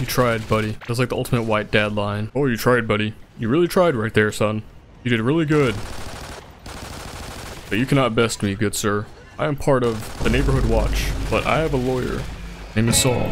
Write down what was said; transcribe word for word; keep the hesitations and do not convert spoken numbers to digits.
You tried, buddy. That's like the ultimate white dad line. Oh, you tried, buddy. You really tried right there, son. You did really good. But you cannot best me, good sir. I am part of the Neighborhood Watch, but I have a lawyer. Name is Saul.